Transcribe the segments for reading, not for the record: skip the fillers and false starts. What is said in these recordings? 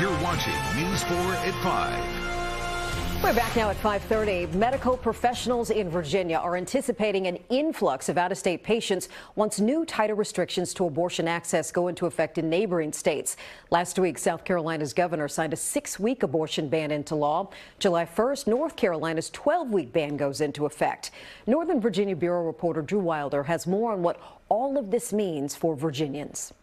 You're watching News 4 at 5. We're back now at 5:30. Medical professionals in Virginia are anticipating an influx of out-of-state patients once new tighter restrictions to abortion access go into effect in neighboring states. Last week, South Carolina's governor signed a 6-week abortion ban into law. July 1st, North Carolina's 12-week ban goes into effect. Northern Virginia Bureau reporter Drew Wilder has more on what all of this means for Virginians.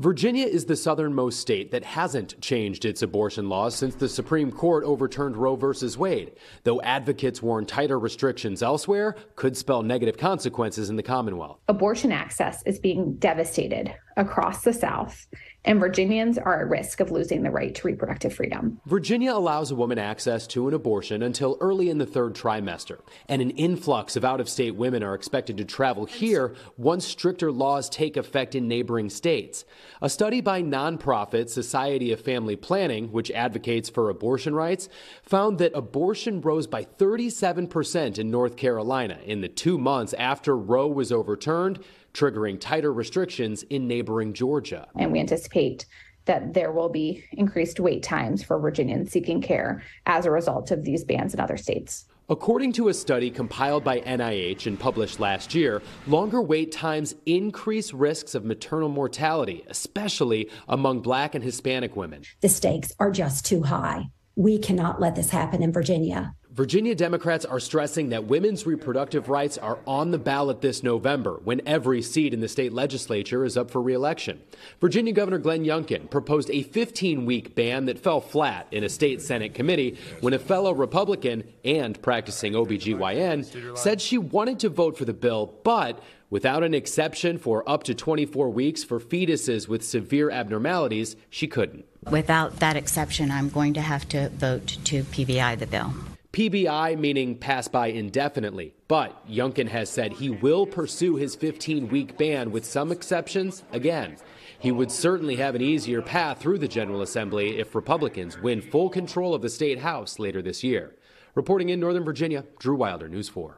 Virginia is the southernmost state that hasn't changed its abortion laws since the Supreme Court overturned Roe v. Wade, though advocates warn tighter restrictions elsewhere could spell negative consequences in the Commonwealth. Abortion access is being devastated across the South, and Virginians are at risk of losing the right to reproductive freedom. Virginia allows a woman access to an abortion until early in the third trimester, and an influx of out-of-state women are expected to travel here once stricter laws take effect in neighboring states. A study by nonprofit Society of Family Planning, which advocates for abortion rights, found that abortion rose by 37% in North Carolina in the 2 months after Roe was overturned, triggering tighter restrictions in neighboring Georgia. And we anticipate that there will be increased wait times for Virginians seeking care as a result of these bans in other states. According to a study compiled by NIH and published last year, longer wait times increase risks of maternal mortality, especially among Black and Hispanic women. The stakes are just too high. We cannot let this happen in Virginia. Virginia Democrats are stressing that women's reproductive rights are on the ballot this November, when every seat in the state legislature is up for re-election. Virginia Governor Glenn Youngkin proposed a 15-week ban that fell flat in a state Senate committee when a fellow Republican and practicing OBGYN said she wanted to vote for the bill, but without an exception for up to 24 weeks for fetuses with severe abnormalities, she couldn't. Without that exception, I'm going to have to vote to PVI the bill. PBI meaning pass by indefinitely, but Youngkin has said he will pursue his 15-week ban with some exceptions again. He would certainly have an easier path through the General Assembly if Republicans win full control of the state house later this year. Reporting in Northern Virginia, Drew Wilder, News 4.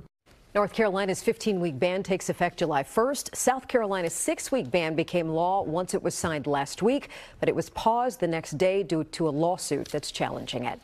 North Carolina's 15-week ban takes effect July 1st. South Carolina's 6-week ban became law once it was signed last week, but it was paused the next day due to a lawsuit that's challenging it.